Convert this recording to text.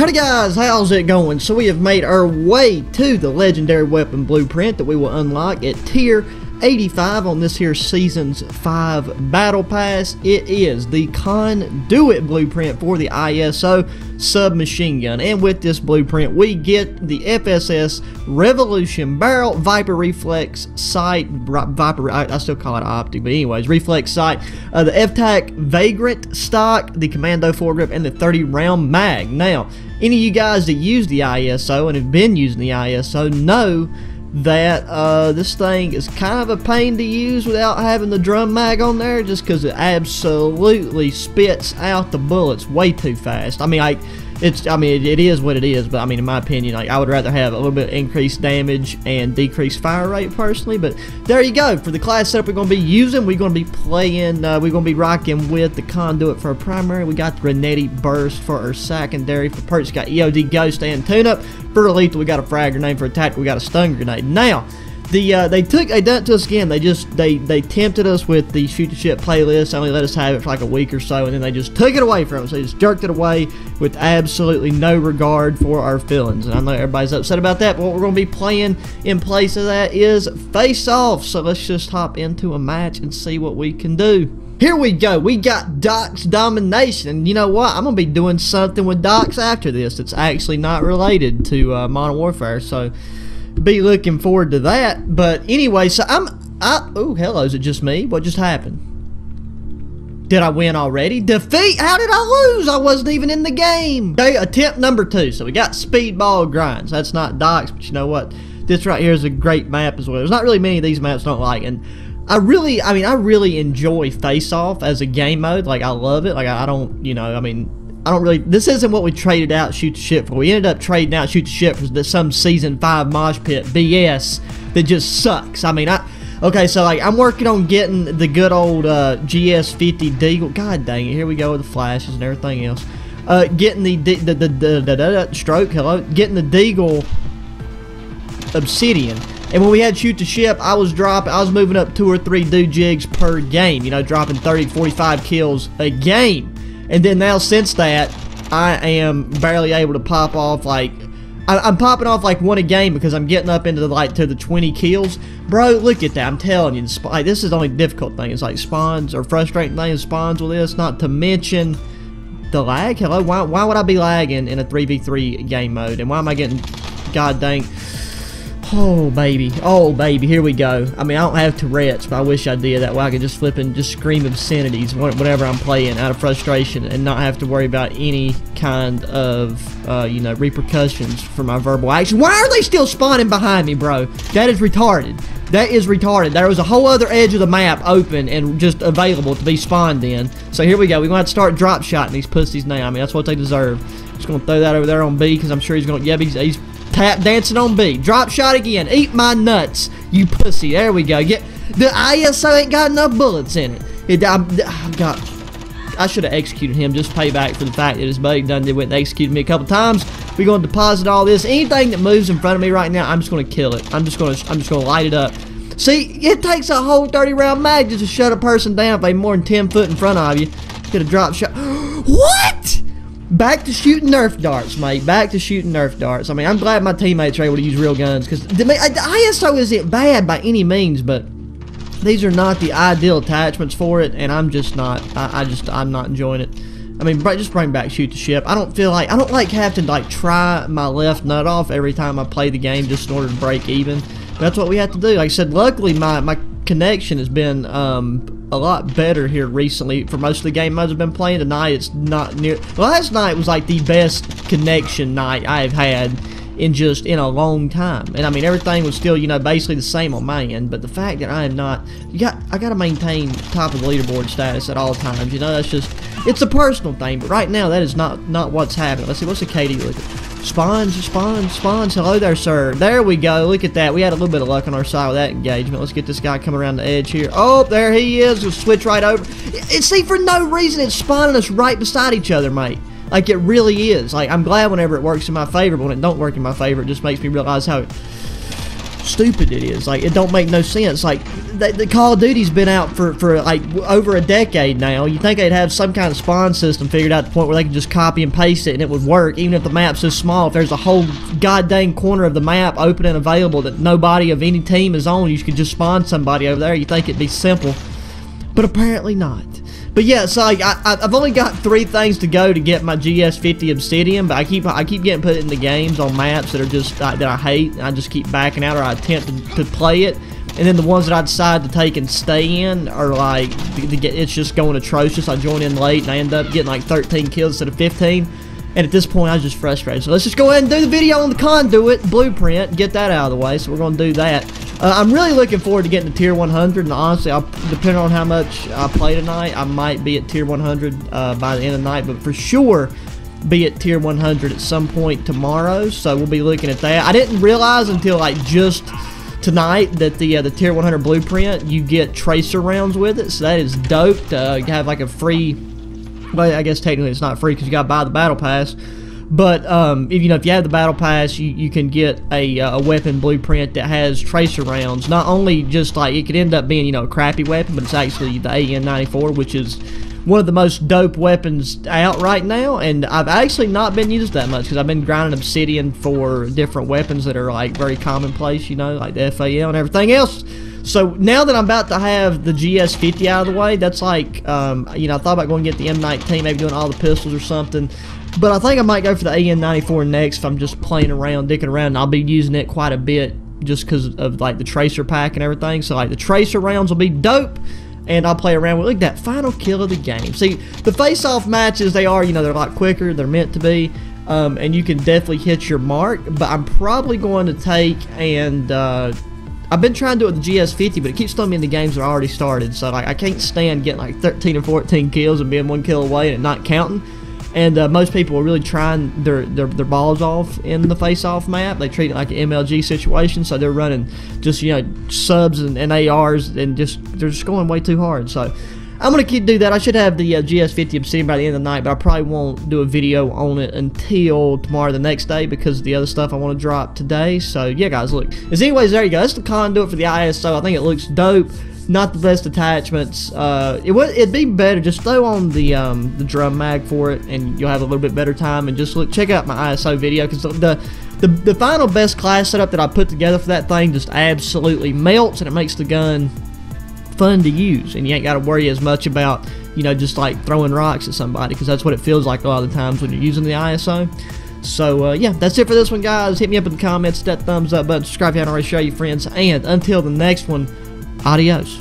Howdy guys, how's it going? So we have made our way to the legendary weapon blueprint that we will unlock at tier 85 on this here season's 5 battle pass. It is the Conduit blueprint for the ISO submachine gun, and with this blueprint we get the FSS Revolution Barrel, Viper Reflex Sight, I still call it optic, but anyways, Reflex Sight, the FTAC Vagrant Stock, the Commando Foregrip, and the 30-round mag. Now, any of you guys that use the ISO and have been using the ISO know that this thing is kind of a pain to use without having the drum mag on there, just because it absolutely spits out the bullets way too fast. I mean, like, it is what it is, but I mean, in my opinion, like, I would rather have a little bit of increased damage and decreased fire rate personally. But there you go. For the class setup we're going to be using, we're going to be playing, we're going to be rocking with the Conduit for our primary. We got Renetti Burst for our secondary. For perks, got EOD Ghost and Tune-Up. For Elite, we got a frag grenade. For attack, we got a stun grenade. Now, they done it to us again. They tempted us with the shoot the shit playlist, only let us have it for like a week or so, and then they just took it away from us. They just jerked it away with absolutely no regard for our feelings. And I know everybody's upset about that, but what we're going to be playing in place of that is Face Off. So let's just hop into a match and see what we can do. Here we go. We got Doc's Domination. And you know what? I'm going to be doing something with Doc's after this that's actually not related to Modern Warfare, so be looking forward to that. But anyway, so oh, hello, is it just me? What just happened? Did I win already? Defeat? How did I lose? I wasn't even in the game. Okay, attempt number 2. So we got Speedball Grinds. That's not Doc's, but you know what? This right here is a great map as well. There's not really many of these maps I don't like, and I really enjoy Face Off as a game mode. Like, I love it. Like, I don't, you know, I mean, I don't really, this isn't what we traded out Shoot the Shit for. We ended up trading out Shoot the Shit for some Season 5 mosh pit BS that just sucks. I mean, okay, so like, I'm working on getting the good old GS-50 Deagle. God dang it, here we go with the flashes and everything else. Getting the stroke, hello, getting the Deagle Obsidian. And when we had Shoot the Ship, I was moving up 2 or 3 do-jigs per game, you know, dropping 30, 45 kills a game. And then now, since that, I am barely able to pop off, like, I'm popping off like 1 a game because I'm getting up into the, like, to the 20 kills. Bro, look at that. I'm telling you, like, this is the only difficult thing. It's like spawns, or frustrating thing is spawns with this, not to mention the lag. Hello, why would I be lagging in a 3v3 game mode? And why am I getting, god dang, oh baby, here we go. I mean, I don't have Tourette's, but I wish I did. That way I could just flip and just scream obscenities whenever I'm playing out of frustration and not have to worry about any kind of, you know, repercussions for my verbal action. Why are they still spawning behind me, bro? That is retarded. That is retarded. There was a whole other edge of the map open and just available to be spawned in. So here we go. We're going to have to start drop shotting these pussies now. I mean, that's what they deserve. Just going to throw that over there on B because I'm sure he's going to, yeah, he's tap dancing on B. Drop shot again. Eat my nuts, you pussy. There we go. Get the ISO ain't got enough bullets in it. God, I should have executed him. Just pay back for the fact that his buddy done did went and executed me a couple times. We're gonna deposit all this. Anything that moves in front of me right now, I'm just gonna kill it. I'm just gonna light it up. See, it takes a whole 30-round mag just to shut a person down if they more than 10 foot in front of you. Get a drop shot. What? Back to shooting Nerf darts, mate. Back to shooting Nerf darts. I mean, I'm glad my teammates are able to use real guns, because the ISO isn't bad by any means, but these are not the ideal attachments for it, and I'm just not. I'm not enjoying it. I mean, just bring back Shoot the Ship. I don't like having to, like, try my left nut off every time I play the game just in order to break even. But that's what we have to do. Like I said, luckily my connection has been a lot better here recently for most of the game modes I've been playing. Tonight it's not near. Last night was like the best connection night I've had in a long time, and I mean, everything was still, you know, basically the same on my end, but the fact that I am not, I gotta maintain top of the leaderboard status at all times, you know. That's just, it's a personal thing, but right now that is not what's happening. Let's see, what's the KD with it? Spawns, hello there, sir. There we go, look at that. We had a little bit of luck on our side with that engagement. Let's get this guy coming around the edge here. Oh, there he is. We'll switch right over. See, for no reason it's spawning us right beside each other, mate. Like, it really is. Like, I'm glad whenever it works in my favor, but when it don't work in my favor, it just makes me realize how stupid it is. Like, it don't make no sense. Like, the Call of Duty's been out for like over a decade now. You think they'd have some kind of spawn system figured out to the point where they can just copy and paste it and it would work, even if the map's so small. If there's a whole goddamn corner of the map open and available that nobody of any team is on, you could just spawn somebody over there. You think it'd be simple, but apparently not. But yeah, so like, I've only got 3 things to go to get my GS-50 Obsidian, but I keep getting put in the games on maps that are just that I hate, and I just keep backing out, or I attempt to play it, and then the ones that I decide to take and stay in are like it's just going atrocious. I join in late and I end up getting like 13 kills instead of 15, and at this point I was just frustrated. So let's just go ahead and do the video on the Conduit blueprint, get that out of the way. So we're going to do that. I'm really looking forward to getting to tier 100, and honestly, depending on how much I play tonight, I might be at tier 100 by the end of the night, but for sure be at tier 100 at some point tomorrow, so we'll be looking at that. I didn't realize until like just tonight that the tier 100 blueprint, you get tracer rounds with it, so that is dope to have like a free, well, I guess technically it's not free because you gotta buy the battle pass. But if you know, if you have the battle pass, you can get a weapon blueprint that has tracer rounds. Not only just like it could end up being, you know, a crappy weapon, but it's actually the AN-94, which is one of the most dope weapons out right now. And I've actually not been used that much because I've been grinding obsidian for different weapons that are like very commonplace, you know, like the FAL and everything else. So now that I'm about to have the GS-50 out of the way, that's like, you know, I thought about going to get the M-19, maybe doing all the pistols or something. But I think I might go for the AN-94 next if I'm just playing around, dicking around. And I'll be using it quite a bit just because of, like, the tracer pack and everything. So, like, the tracer rounds will be dope. And I'll play around with, look at that, final kill of the game. See, the face-off matches, they are, you know, they're a lot quicker. They're meant to be. And you can definitely hit your mark. But I'm probably going to take and... I've been trying to do it with the GS-50, but it keeps throwing me in the games that I already started. So, like, I can't stand getting, like, 13 or 14 kills and being 1 kill away and it not counting. And most people are really trying their balls off in the face-off map. They treat it like an MLG situation, so they're running just, you know, subs and ARs, and just they're just going way too hard. So I'm going to keep do that. I should have the GS-50 Obsidian by the end of the night, but I probably won't do a video on it until tomorrow, the next day, because of the other stuff I want to drop today. So yeah, guys, look. As anyways, there you go. That's the Conduit for the ISO. I think it looks dope. Not the best attachments. It'd be better just throw on the drum mag for it, and you'll have a little bit better time. And just look, check out my ISO video, because the final best class setup that I put together for that thing just absolutely melts, and it makes the gun fun to use. And you ain't got to worry as much about, you know, just like throwing rocks at somebody, because that's what it feels like a lot of the times when you're using the ISO. So yeah, that's it for this one, guys. Hit me up in the comments, that thumbs up button, subscribe if you haven't already, share your friends, and until the next one. Adios.